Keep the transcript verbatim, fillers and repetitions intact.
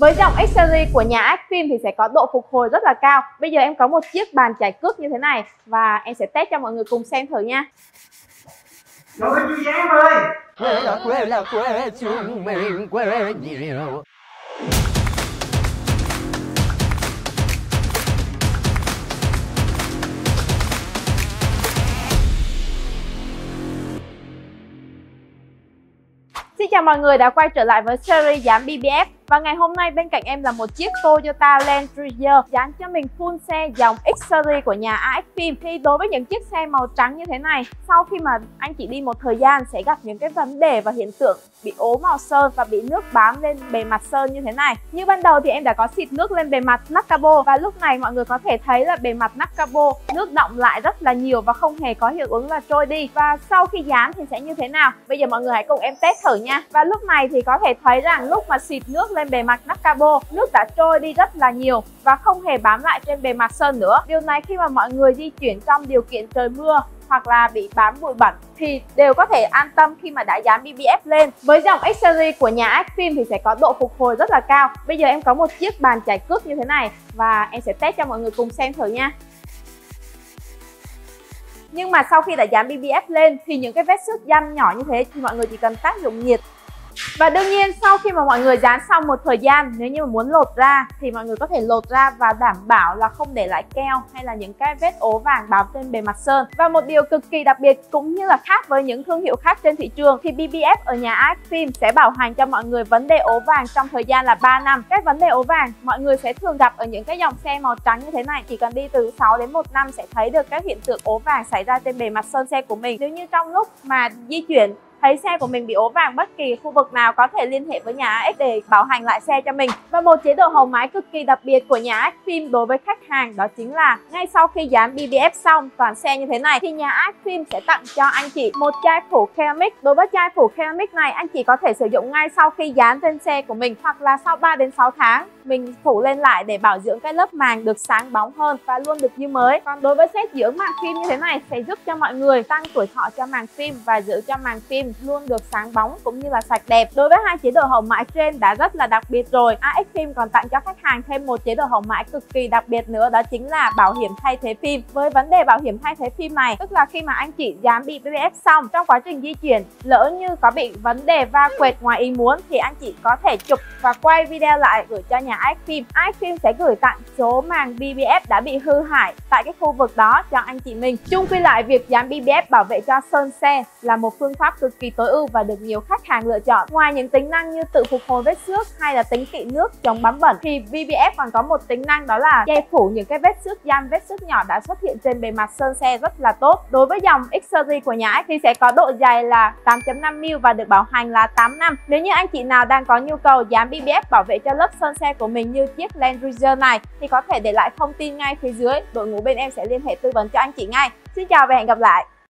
Với dòng X-Series của nhà a ích Film thì sẽ có độ phục hồi rất là cao. Bây giờ em có một chiếc bàn chải cước như thế này và em sẽ test cho mọi người cùng xem thử nha. Trời ơi, chú em ơi! Xin chào mọi người đã quay trở lại với series dán bê bê ép. Và ngày hôm nay bên cạnh em là một chiếc Toyota Land Cruiser dán cho mình full xe dòng X-Series của nhà a ích Film. Thì đối với những chiếc xe màu trắng như thế này, sau khi mà anh chị đi một thời gian sẽ gặp những cái vấn đề và hiện tượng bị ố màu sơn và bị nước bám lên bề mặt sơn như thế này. Như ban đầu thì em đã có xịt nước lên bề mặt nắp capo, và lúc này mọi người có thể thấy là bề mặt nắp capo nước đọng lại rất là nhiều và không hề có hiệu ứng là trôi đi. Và sau khi dán thì sẽ như thế nào? Bây giờ mọi người hãy cùng em test thử nha. Và lúc này thì có thể thấy rằng lúc mà xịt nước lên bề mặt nắp capo, nước đã trôi đi rất là nhiều và không hề bám lại trên bề mặt sơn nữa. Điều này khi mà mọi người di chuyển trong điều kiện trời mưa hoặc là bị bám bụi bẩn thì đều có thể an tâm khi mà đã dán bê bê ép lên. Với dòng X-Series của nhà a ích Film thì sẽ có độ phục hồi rất là cao. Bây giờ em có một chiếc bàn chải cước như thế này và em sẽ test cho mọi người cùng xem thử nha. Nhưng mà sau khi đã dán bê bê ép lên thì những cái vết xước dăm nhỏ như thế thì mọi người chỉ cần tác dụng nhiệt. Và đương nhiên sau khi mà mọi người dán xong một thời gian, nếu như mà muốn lột ra thì mọi người có thể lột ra và đảm bảo là không để lại keo hay là những cái vết ố vàng bám trên bề mặt sơn. Và một điều cực kỳ đặc biệt cũng như là khác với những thương hiệu khác trên thị trường thì bê bê ép ở nhà a ích Film sẽ bảo hành cho mọi người vấn đề ố vàng trong thời gian là ba năm. Cái vấn đề ố vàng mọi người sẽ thường gặp ở những cái dòng xe màu trắng như thế này, chỉ cần đi từ sáu đến một năm sẽ thấy được các hiện tượng ố vàng xảy ra trên bề mặt sơn xe của mình. Nếu như trong lúc mà di chuyển thấy xe của mình bị ố vàng bất kỳ khu vực nào, có thể liên hệ với nhà a ích để bảo hành lại xe cho mình. Và một chế độ hồng mái cực kỳ đặc biệt của nhà a ích Film đối với khách hàng đó chính là ngay sau khi dán bê bê ép xong toàn xe như thế này thì nhà a ích Film sẽ tặng cho anh chị một chai phủ Ceramic. Đối với chai phủ Ceramic này, anh chị có thể sử dụng ngay sau khi dán trên xe của mình hoặc là sau ba đến sáu tháng mình phủ lên lại để bảo dưỡng cái lớp màng được sáng bóng hơn và luôn được như mới. Còn đối với set dưỡng màng phim như thế này sẽ giúp cho mọi người tăng tuổi thọ cho màng phim và giữ cho màng phim luôn được sáng bóng cũng như là sạch đẹp. Đối với hai chế độ hồng mãi trên đã rất là đặc biệt rồi, a ích Film còn tặng cho khách hàng thêm một chế độ hồng mãi cực kỳ đặc biệt nữa, đó chính là bảo hiểm thay thế phim. Với vấn đề bảo hiểm thay thế phim này, tức là khi mà anh chị dán bê bê ép xong, trong quá trình di chuyển lỡ như có bị vấn đề va quẹt ngoài ý muốn thì anh chị có thể chụp và quay video lại gửi cho nhà a ích Film. a ích Film sẽ gửi tặng số màng bê bê ép đã bị hư hại tại cái khu vực đó cho anh chị mình. Chung quy lại, việc dán bê bê ép bảo vệ cho sơn xe là một phương pháp cực kỳ tối ưu và được nhiều khách hàng lựa chọn. Ngoài những tính năng như tự phục hồi vết xước hay là tính kỵ nước, chống bám bẩn thì bê bê ép còn có một tính năng đó là che phủ những cái vết xước dăm, vết xước nhỏ đã xuất hiện trên bề mặt sơn xe rất là tốt. Đối với dòng X-Series của nhà a ích thì sẽ có độ dày là tám chấm năm mi-li-mét và được bảo hành là tám năm. Nếu như anh chị nào đang có nhu cầu dán bê bê ép bảo vệ cho lớp sơn xe của mình như chiếc Land Cruiser này thì có thể để lại thông tin ngay phía dưới, đội ngũ bên em sẽ liên hệ tư vấn cho anh chị ngay. Xin chào và hẹn gặp lại.